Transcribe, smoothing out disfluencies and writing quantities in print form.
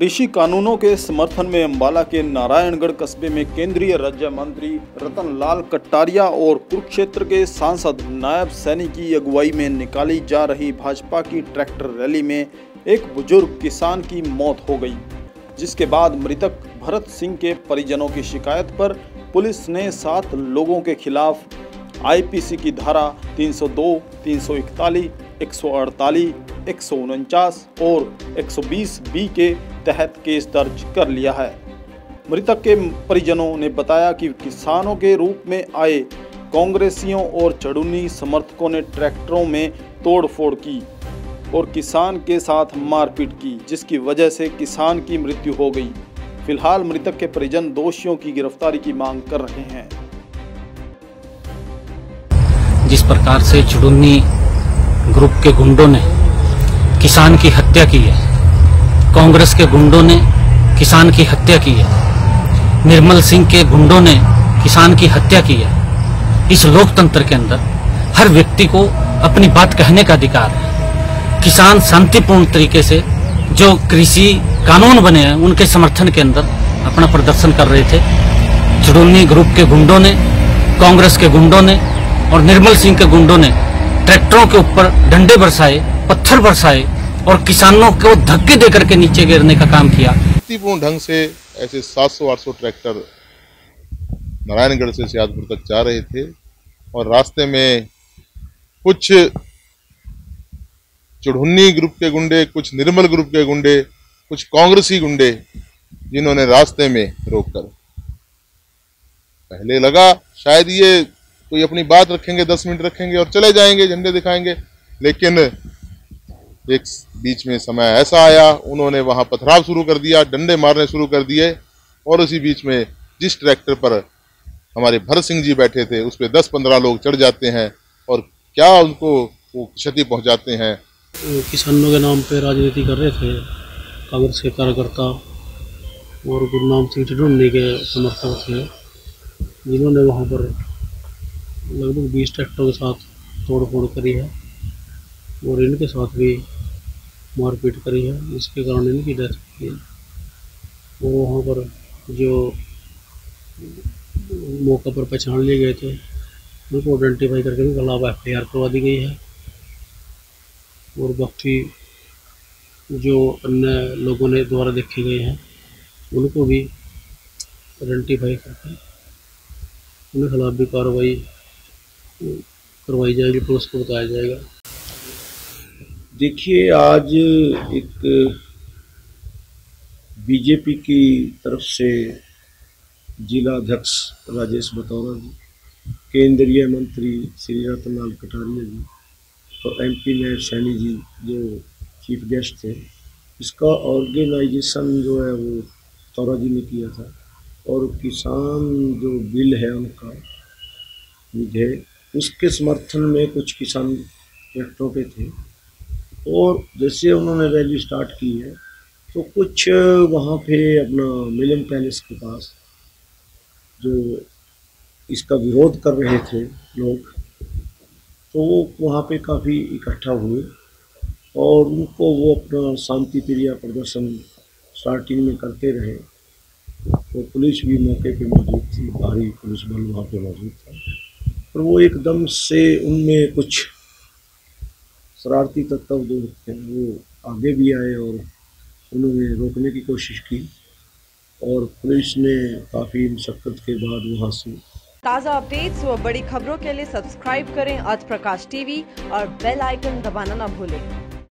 कृषि कानूनों के समर्थन में अंबाला के नारायणगढ़ कस्बे में केंद्रीय राज्य मंत्री रतन लाल कट्टारिया और कुरुक्षेत्र के सांसद नायब सैनी की अगुवाई में निकाली जा रही भाजपा की ट्रैक्टर रैली में एक बुजुर्ग किसान की मौत हो गई, जिसके बाद मृतक भरत सिंह के परिजनों की शिकायत पर पुलिस ने 7 लोगों के खिलाफ आईपीसी की धारा 302, 341, 148, 149 और 120 बी के तहत केस दर्ज कर लिया है। मृतक के परिजनों ने बताया कि किसानों के रूप में आए कांग्रेसियों और चढूनी समर्थकों ने ट्रैक्टरों में तोड़फोड़ की और किसान के साथ मारपीट की, जिसकी वजह से किसान की मृत्यु हो गई। फिलहाल मृतक के परिजन दोषियों की गिरफ्तारी की मांग कर रहे हैं। जिस प्रकार से चढूनी ग्रुप के गुंडों ने किसान की हत्या की है, कांग्रेस के गुंडों ने किसान की हत्या की है, निर्मल सिंह के गुंडों ने किसान की हत्या की है, इस लोकतंत्र के अंदर हर व्यक्ति को अपनी बात कहने का अधिकार है। किसान शांतिपूर्ण तरीके से जो कृषि कानून बने हैं उनके समर्थन के अंदर अपना प्रदर्शन कर रहे थे। चढूनी ग्रुप के गुंडों ने, कांग्रेस के गुंडों ने और निर्मल सिंह के गुंडों ने ट्रैक्टरों के ऊपर डंडे बरसाए, पत्थर बरसाए और किसानों को धक्के देकर के नीचे गिरने का काम किया। शांतिपूर्ण ढंग से ऐसे 700-800 ट्रैक्टर नारायणगढ़ से सियादपुर तक जा रहे थे और रास्ते में कुछ चढूनी ग्रुप के गुंडे, कुछ निर्मल ग्रुप के गुंडे, कुछ कांग्रेसी गुंडे, जिन्होंने रास्ते में रोककर, पहले लगा शायद ये कोई अपनी बात रखेंगे, 10 मिनट रखेंगे और चले जाएंगे, झंडे दिखाएंगे, लेकिन एक बीच में समय ऐसा आया उन्होंने वहां पथराव शुरू कर दिया, डंडे मारने शुरू कर दिए और उसी बीच में जिस ट्रैक्टर पर हमारे भरत सिंह जी बैठे थे उस पर 10-15 लोग चढ़ जाते हैं और क्या उनको वो क्षति पहुंचाते हैं। किसानों के नाम पे राजनीति कर रहे थे कांग्रेस के कार्यकर्ता और गुरु नाम सिंह चढूनी के समर्थक थे, जिन्होंने वहाँ पर लगभग 20 ट्रैक्टरों के साथ तोड़ फोड़ करी है और इनके साथ भी मारपीट करी है, इसके कारण इनकी डेथ हुई है। और वहाँ पर जो मौके पर पहचान लिए गए थे उनको आइडेंटिफाई करके उनके खिलाफ FIR करवा दी गई है और बाकी जो अन्य लोगों ने द्वारा देखे गए हैं उनको भी आइडेंटिफाई करके उनके खिलाफ भी कार्रवाई करवाई जाएगी, पुलिस को बताया जाएगा। देखिए, आज एक बीजेपी की तरफ से जिला अध्यक्ष राजेश भतौरा जी, केंद्रीय मंत्री श्री रतन लाल कट्टारिया जी और MP नायब सैनी जी जो चीफ गेस्ट थे, इसका ऑर्गेनाइजेशन जो है वो भतौरा जी ने किया था और किसान जो बिल है उनका विधेयक उसके समर्थन में कुछ किसान ट्रैक्टरों पे थे और जैसे उन्होंने रैली स्टार्ट की है तो कुछ वहाँ पे अपना मिलन पैलेस के पास जो इसका विरोध कर रहे थे लोग, तो वो वहाँ पे काफ़ी इकट्ठा हुए और उनको वो अपना शांति प्रिय प्रदर्शन स्टार्टिंग में करते रहे। तो पुलिस भी मौके पे मौजूद थी, भारी पुलिस बल वहाँ पे मौजूद था और वो एकदम से उनमें कुछ शरारती तत्व जो होते हैं वो आगे भी आए और उन्होंने रोकने की कोशिश की और पुलिस ने काफ़ी मशक्कत के बाद वहाँ से। ताज़ा अपडेट्स व बड़ी खबरों के लिए सब्सक्राइब करें आज प्रकाश TV और बेल आइकन दबाना ना भूलें।